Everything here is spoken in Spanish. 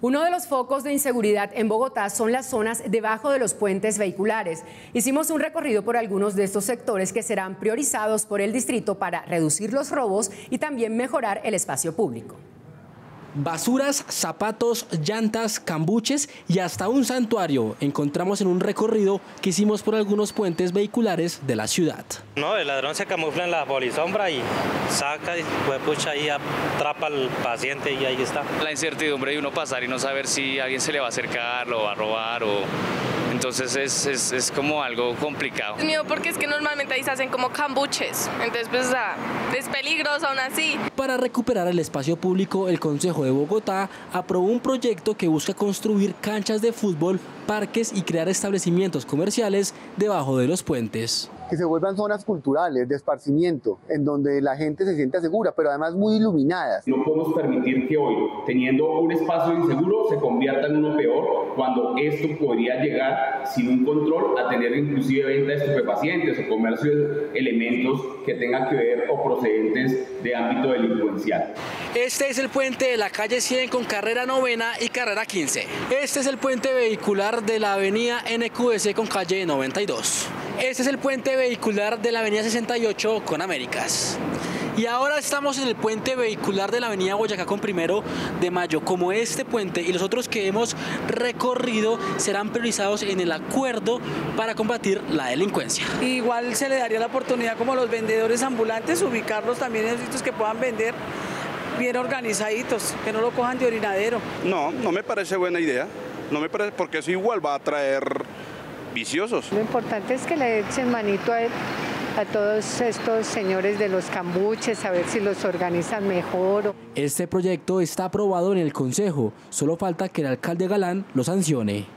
Uno de los focos de inseguridad en Bogotá son las zonas debajo de los puentes vehiculares. Hicimos un recorrido por algunos de estos sectores que serán priorizados por el distrito para reducir los robos y también mejorar el espacio público. Basuras, zapatos, llantas, cambuches y hasta un santuario encontramos en un recorrido que hicimos por algunos puentes vehiculares de la ciudad. No, el ladrón se camufla en la polisombra y saca y pucha ahí, atrapa al paciente y ahí está. La incertidumbre de uno pasar y no saber si alguien se le va a acercar, lo va a robar o... Entonces es como algo complicado. Mío, porque es que normalmente ahí se hacen como cambuches, entonces pues es peligroso aún así. Para recuperar el espacio público, el Consejo de Bogotá aprobó un proyecto que busca construir canchas de fútbol, parques y crear establecimientos comerciales debajo de los puentes. Que se vuelvan zonas culturales, de esparcimiento, en donde la gente se sienta segura, pero además muy iluminadas. No podemos permitir que hoy, teniendo un espacio inseguro, se convierta en uno peor, cuando esto podría llegar, sin un control, a tener inclusive venta de estupefacientes o comercio de elementos que tengan que ver o procedentes de ámbito delincuencial. Este es el puente de la calle 100 con carrera 9ª y carrera 15. Este es el puente vehicular de la avenida NQS con calle 92. Este es el puente vehicular de la avenida 68 con Américas. Y ahora estamos en el puente vehicular de la avenida Boyacá con 1 de Mayo. Como este puente y los otros que hemos recorrido serán priorizados en el acuerdo para combatir la delincuencia. Igual se le daría la oportunidad como a los vendedores ambulantes, ubicarlos también en sitios que puedan vender bien organizaditos, que no lo cojan de orinadero. No me parece buena idea, no me parece, porque eso igual va a traer viciosos. Lo importante es que le echen manito a todos estos señores de los cambuches, a ver si los organizan mejor. Este proyecto está aprobado en el Consejo, solo falta que el alcalde Galán lo sancione.